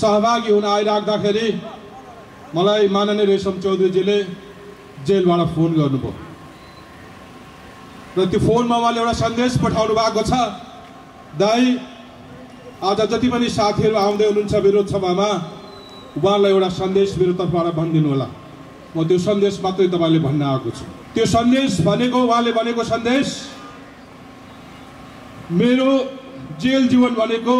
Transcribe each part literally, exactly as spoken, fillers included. सहभागी हुन आइराख्दाखेरि मलाई माननीय रेशम चौधरीजीले जेलबाट फोन गर्नुभयो र त्यो फोनमा उहाँले एउटा सन्देश पठाउनु भएको छ। दाइ, आज जति पनि साथीहरु आउँदै हुनुहुन्छ विरोध सभामा, उहाँलाई एउटा सन्देश मेरो तर्फबाट भनिदिनु होला। म त्यो सन्देश मात्रै तपाईले भन्न आएको छु। त्यो सन्देश भनेको उहाँले भनेको सन्देश, मेरो जेल जीवन भनेको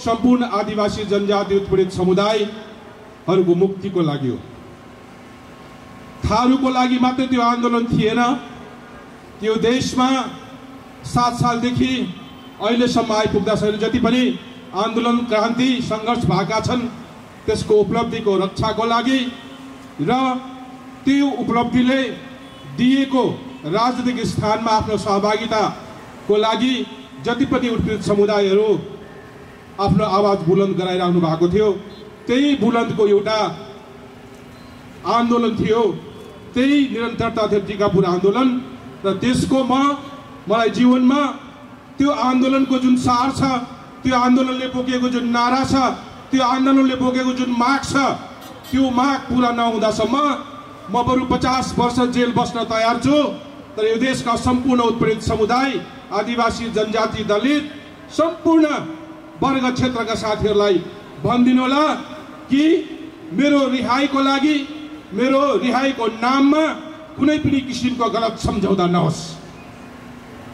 संपूर्ण आदिवासी जनजाति उत्पीड़ित समुदायहरुको मुक्तिको लागि हो। थारूको लागि मात्र त्यो आन्दोलन थिएन। त्यो देशमा सात सालदेखि अहिलेसम्म आइपुग्दाखेरि जति पनि आन्दोलन, क्रान्ति, संघर्ष भएका छन्, त्यसको उपलब्धिको रक्षाको लागि र त्यो उपलब्धिले दिएको राजनीतिक स्थानमा आफ्नो सहभागिताको लागि जति पनि उत्पीड़ित समुदायहरु आफ्नो आवाज बुलंद गराइराख्नु भएको थियो। त्यही बुलंदको एउटा आन्दोलन थियो, त्यही निरन्तरता थियो टीकापुर आन्दोलन। र त्यसको म मलाई जीवनमा त्यो आन्दोलनको जुन सार छ, त्यो आन्दोलनले बोकेको जुन नारा छ, त्यो आन्दोलनले बोकेको जुन माग छ, त्यो माग पूरा नहुँदासम्म म बरु पचास वर्ष जेल बस्न तयार छु। तर यो देशका सम्पूर्ण उत्पीडित समुदाय, आदिवासी, जनजाति, दलित सम्पूर्ण वर्ग क्षेत्रका साथीहरुलाई भन्दिनु होला कि मेरो रिहाईको लागि, मेरो रिहाईको नाममा कुनै पनि किसिमको गलत सम्झौता नहोस्,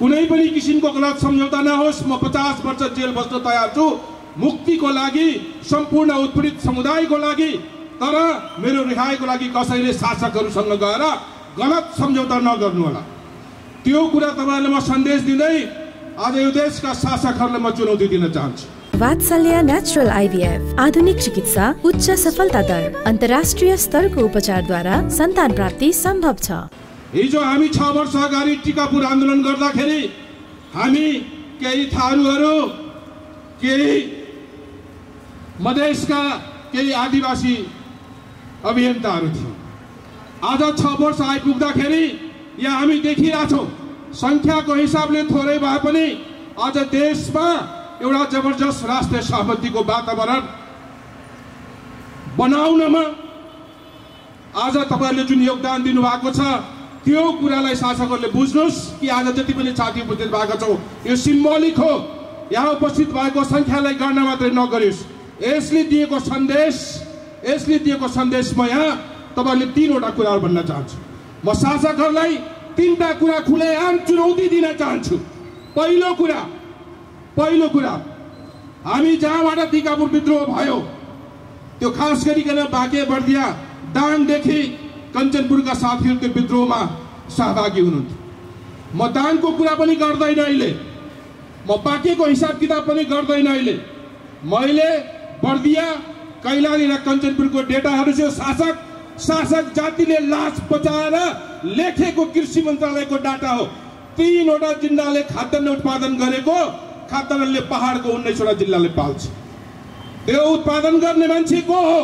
कुनै पनि किसिमको गलत सम्झौता नहोस्। म पचास वर्ष जेल बस्न तयार छु मुक्तिको लागि, सम्पूर्ण उत्पीडित समुदायको लागि। तर मेरो रिहाईको लागि कसैले शासकहरुसँग गएर गलत सम्झौता नगर्नु होला। त्यो कुरा तपाईहरुलाई म सन्देश दिँदै आज यो देशका शासकहरुलाई म चुनौती दिन चाहन्छु। वात्सल्य नेचुरल आईवीएफ, आधुनिक चिकित्सा, उच्च सफलता दर, अन्तर्राष्ट्रिय स्तरको उपचारद्वारा सन्तान प्राप्ति सम्भव छ। हिजो हामी छ वर्ष अगाडि टीकापुर आन्दोलन गर्दाखेरि हामी केही थारूहरू, केही मधेसका केही आदिवासी अभियन्ताहरू थियौँ। आज छ वर्ष आइपुग्दाखेरि यहाँ हामी देखिरहेछौँ, संख्याको हिसाबले थोरै भए पनि आज देशमा एउटा जबरजस्त राष्ट्रिय सहमतिको वातावरण बनाउनमा आज तपाईहरुले जुन योगदान दिनुभएको छ, त्यो कुरालाई शासकहरूले बुझ्नुस् कि आज जति पनि साथी उपस्थित भएका छौँ, यो सिम्बोलिक हो। यहाँ उपस्थित भएको संख्यालाई गणना मात्रै नगरियोस्। यसले दिएको सन्देश, यसले दिएको सन्देश म यहाँ तपाईहरुले तीनवटा कुराहरु भन्न चाहन्छु। म शासकहरूलाई तीनटा कुरा खुलेआम चुनौती दिन चाहन्छु। पहिलो कुरा, पहिलो कुरा हामी जहाँबाट टीकापुर विद्रोह भयो, त्यो खास गरिकन बाँके, बर्दिया, दाङदेखि कञ्चनपुरका साथीहरु त्यो विद्रोहमा सहभागी हुनुहुन्थ्यो। म दाङको कुरा पनि गर्दैन अहिले, म बाँकेको हिसाब किताब पनि गर्दैन अहिले। मैले बर्दिया, कैलाली र कञ्चनपुरको डेटाहरु चाहिँ शासक शासक जातिले लास बचाएर लेखेको कृषि मन्त्रालयको डाटा हो। तीनवटा जिल्लाले खाद्यान्न उत्पादन गरेको, खाद्यान्नले पहाडको उन्नाइसवटा जिल्लाले पाल्छ। त्यो उत्पादन गर्ने मान्छे को हो?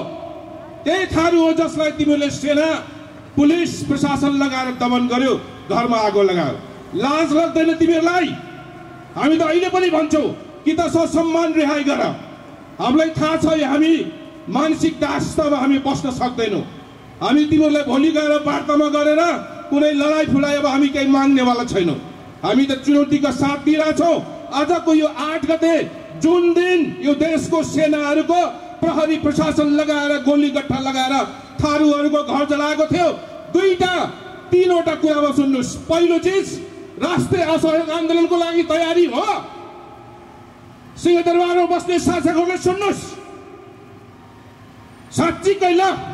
त्यही थारू हो जसलाई तिमीले सेना, पुलिस, प्रशासन लगाएर दमन गर्यो, घरमा आगो लगायो। लाज लाग्दैन तिमीहरूलाई? हामी त अहिले पनि भन्छौँ कि त ससम्मान रिहाई गर। हामीलाई थाहा छ हामी मानसिक दासतामा हामी बस्न सक्दैनौँ। हामी तिमीहरूलाई भोलि गएर वार्तामा गरेर कुनै लडाई फुलाए अब हामी केही माग्नेवाला छैनौँ। हामी त चुनौतीका साथ दिइरहेछौँ। आजको यो आठ गते जुन दिन यो देशको सेनाहरुको, प्रहरी प्रशासन लगाएर, गोली गट्ठा लगाएर थारूहरुको घर जलाएको थियो, दुईटा तीनवटा कुरामा सुन्नुस्। पहिलो चीज, राष्ट्रिय असहयोग आन्दोलनको लागि तयारी हो। सिंहदरबारमा बस्ने शासकहरुले सुन्नुस्, साँच्चीकै ल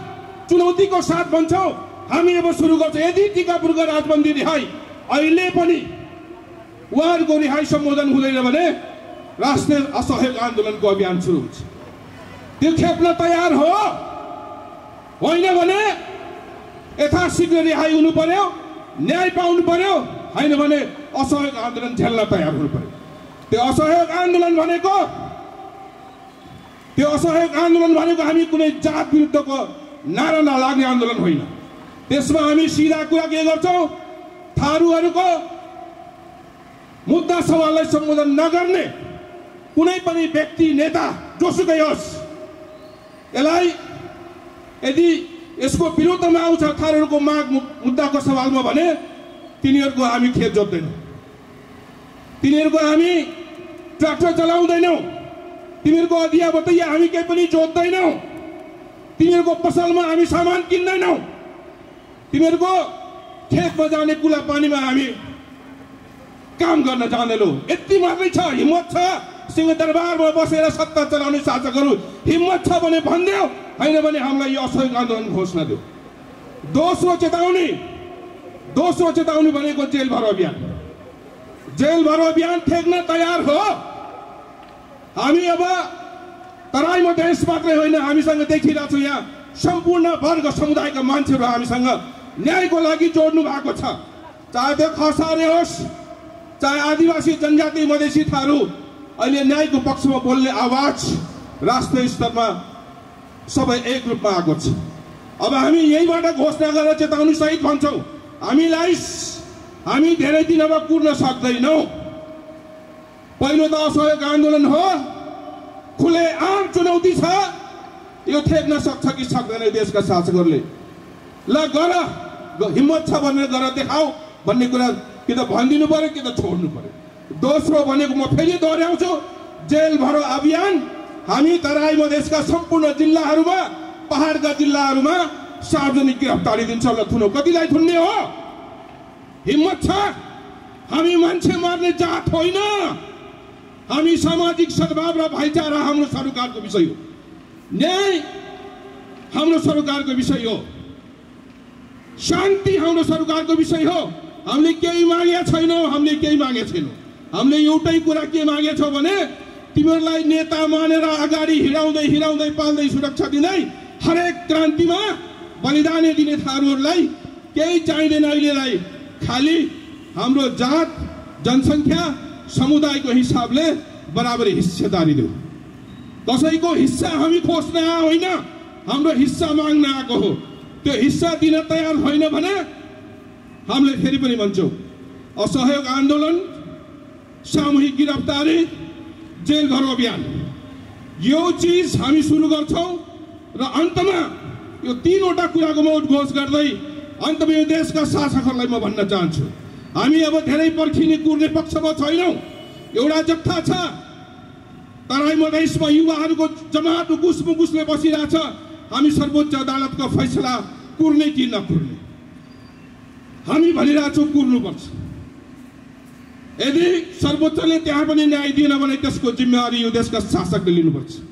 चुनौतीको साथ भन्छौँ हामी, अब सुरु गर्छौँ। यदि टीकापुरको राजबन्दी रिहाई अहिले पनि उहाँहरूको रिहाई सम्बोधन हुँदैन भने राष्ट्रिय असहयोग आन्दोलनको अभियान सुरु हुन्छ। त्यो खेप्न तयार हो, होइन भने यथाशीघ्र रिहाई हुनु पर्यो, न्याय पाउनु पर्यो, होइन भने असहयोग आन्दोलन झेल्न तयार हुनु पर्यो। त्यो असहयोग आन्दोलन भनेको त्यो असहयोग आन्दोलन भनेको हामी कुनै जात विरुद्धको नारा नलाग्ने आन्दोलन होइन। त्यसमा हामी सिधा कुरा के गर्छौँ, थारूहरूको मुद्दा सवाललाई सम्बोधन नगर्ने कुनै पनि व्यक्ति, नेता जोसुकै होस्, यसलाई यदि यसको विरुद्धमा आउँछ थारूहरूको माग मुद्दाको सवालमा भने तिनीहरूको हामी खेत जोत्दैनौं, तिनीहरूको हामी ट्र्याक्टर चलाउँदैनौं, तिनीहरूको अधिया बतैया हामी केही पनि जोत्दैनौं, तिनीहरूको फसलमा हामी सामान किन्दैनौं, तिनीहरूको खेतमा जाने कुला पानीमा हामी काम गर्न जानेलो। यति मात्रै छ, हिम्मत छ सिंहदरबारमा बसेर सत्ता चलाउने शासकहरू हिम्मत छ भने भन्देऊ, हैन भने हामीलाई यो असहयोग आन्दोलन घोषणा दियो। दोस्रो चेतावनी, दोस्रो चेतावनी भनेको जेल भरो अभियान। जेल भरो अभियान ठेक्न तयार हो हामी। अब तराई मधेश मात्रै होइन, हामीसँग देखिरहेको छु यहाँ सम्पूर्ण वर्ग समुदायका मान्छेहरू हामीसँग न्यायको लागि जोड्नु भएको छ। चाहे त्यो खसारे होस्, चाहे आदिवासी जनजाति मधेसी थारू, अहिले न्यायको पक्षमा बोल्ने आवाज राष्ट्रिय स्तरमा सबै एक रूपमा आएको छ। अब हामी यहीबाट घोषणा गरेर चेतावनी सहित भन्छौं, हामीलाई हामी धेरै दिन अब कुर्न सक्दैनौं। पहिलो त असहयोग आन्दोलन हो, खुले आम चुनौती छ, यो ठेक्न सक्छ कि सक्दैन देशका शासकहरूले। ल गर, हिम्मत छ भनेर गर देखाऊ भन्ने कुरा कि त भनिदिनु पर्यो कि त छोड्नु पर्यो। दोस्रो भनेको म फेरि दोहोऱ्याउँछु, जेल भरो अभियान। हामी तराई मधेसका सम्पूर्ण जिल्लाहरूमा, पहाडका जिल्लाहरूमा सार्वजनिक गिरफ्तारी दिन्छौँ। ल थुनौ, कतिलाई थुन्ने हो? हिम्मत छ। हामी मान्छे मार्ने जात होइन, हामी सामाजिक सद्भाव र भाइचारा हाम्रो सरकारको विषय हो, न्याय हाम्रो सरकारको विषय हो, शान्ति हाम्रो सरकारको विषय हो। हामीले केही मागेका छैनौँ, हामीले केही मागेका छैनौँ। हामीले एउटै कुरा के मागेका छौँ भने तिमीहरूलाई नेता मानेर अगाडि हिँडाउँदै हिँडाउँदै पाल्दै सुरक्षा दिँदै हरेक क्रान्तिमा बलिदान दिने थारूहरूलाई केही चाहिँदैन अहिलेलाई। खालि हाम्रो जात, जनसङ्ख्या, समुदायको हिसाबले बराबरी हिस्सेदारी दिउँ। कसैको हिस्सा हामी खोज्न आएको होइन, हाम्रो हिस्सा माग्न आएको हो। त्यो हिस्सा दिन तयार होइन भने हामीले फेरि पनि भन्छौँ, असहयोग आन्दोलन, सामूहिक गिरफ्तारी, जेल भरो अभियान, यो चिज हामी सुरु गर्छौँ। र अन्तमा यो तीनवटा कुराको म उद्घोष गर्दै अन्तमा यो देशका शासकहरूलाई म भन्न चाहन्छु, हामी अब धेरै पर्खिने कुर्ने पक्षमा छैनौँ। एउटा जत्था छ तराई मधेसमा युवाहरूको जमात उकुस मुकुसले बसिरहेछ, हामी सर्वोच्च अदालतको फैसला कुर्ने कि नकुर्ने हामी भनिरहेछौँ, कुर्नुपर्छ। यदि सर्वोच्चले त्यहाँ पनि न्याय दिएन भने त्यसको जिम्मेवारी यो देशका शासकले लिनुपर्छ।